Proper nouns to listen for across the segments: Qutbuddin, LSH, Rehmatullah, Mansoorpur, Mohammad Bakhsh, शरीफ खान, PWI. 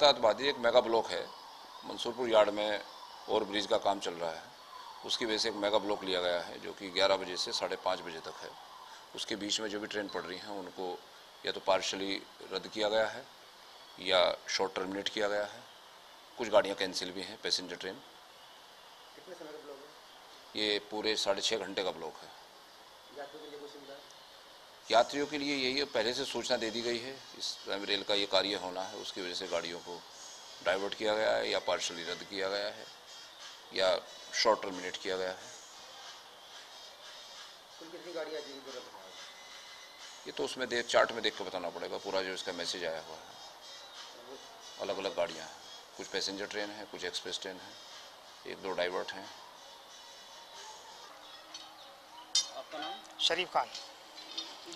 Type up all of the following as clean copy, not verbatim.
ज़ियात आतबादी एक mega block है Mansurpur yard में, और ब्रिज का काम चल रहा है, उसकी वजह से एक मेगा ब्लॉक लिया गया है जो कि 11 बजे से 5:30 बजे तक है। उसके बीच में जो भी ट्रेन पड़ रही हैं उनको या तो पार्शली रद्द किया गया है या शॉर्ट टर्मिनेट किया गया है। कुछ गाड़ियाँ कैंसिल भी हैं, पैसेंजर ट्रेन। कितने समय का ब्लॉक है? ये पूरे 6.5 घंटे का ब्लॉक है। यात्रियों के लिए यही है, पहले से सूचना दे दी गई है इस रेल का ये कार्य होना है, उसकी वजह से गाड़ियों को डाइवर्ट किया गया है या पार्शली रद्द किया गया है या शॉर्ट टर्मिनेट किया गया है। कुल कितनी गाड़ियां रद्द हो रही हैं? ये तो उसमें चार्ट में देख कर बताना पड़ेगा। पूरा जो इसका मैसेज आया हुआ है, अलग अलग गाड़ियाँ हैं, कुछ पैसेंजर ट्रेन है, कुछ एक्सप्रेस ट्रेन है, 1-2 डाइवर्ट हैं। शरीफ खान।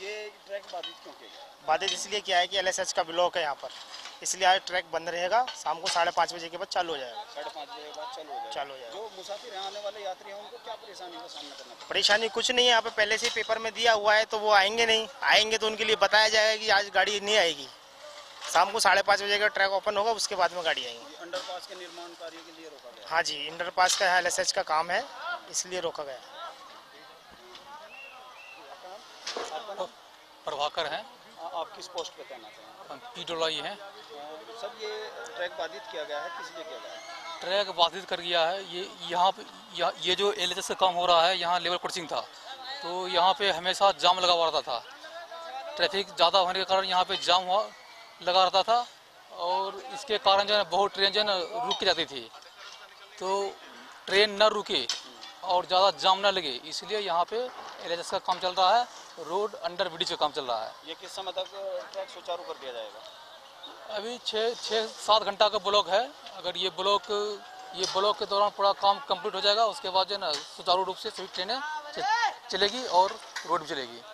ये ट्रैक बाधित क्यों किया गया? बाधित इसलिए किया है कि LSH का ब्लॉक है यहाँ पर, इसलिए आज ट्रैक बंद रहेगा। शाम को 5:30 बजे के बाद चालू हो जाएगा। 5:30 बजे के बाद चालू हो जाएगा। जो मुसाफिर आने वाले यात्री हैं उनको क्या परेशानी का सामना करना पड़ेगा? परेशानी कुछ नहीं है, यहाँ पे पहले से पेपर में दिया हुआ है, तो वो आएंगे नहीं। आएंगे तो उनके लिए बताया जाएगा कि आज गाड़ी नहीं आएगी। शाम को 5:30 बजे का ट्रैक ओपन होगा, उसके बाद में गाड़ी आएगी। अंडरपास के निर्माण कार्य के लिए रोका गया? हाँ जी, अंडरपास का LSH का काम है, इसलिए रोका गया। प्रभाकर हैं। आप किस पोस्ट पे तैनात हैं? PWI हैं। सब ये ट्रैक बाधित किया गया है, किस लिए किया गया है? ट्रैक बाधित कर गया है ये यहाँ पे, ये जो LSH का काम हो रहा है, यहाँ लेबर क्रॉसिंग था तो यहाँ पे हमेशा जाम लगा हुआ रहता था। ट्रैफिक ज़्यादा होने के कारण यहाँ पे जाम लगा रहता था, और इसके कारण जो है बहुत ट्रेन जो है न रुक जाती थी, तो ट्रेन न रुके और ज़्यादा जाम न लगे, इसलिए यहाँ पे LSH का काम चल रहा है। रोड अंडर ब्रिज का काम चल रहा है। ये किस समय तक ट्रैक सुचारू कर दिया जाएगा? अभी 6-7 घंटा का ब्लॉक है। अगर ये ब्लॉक के दौरान पूरा काम कंप्लीट हो जाएगा, उसके बाद जो है ना सुचारू रूप से सभी ट्रेनें चलेगी और रोड भी चलेगी।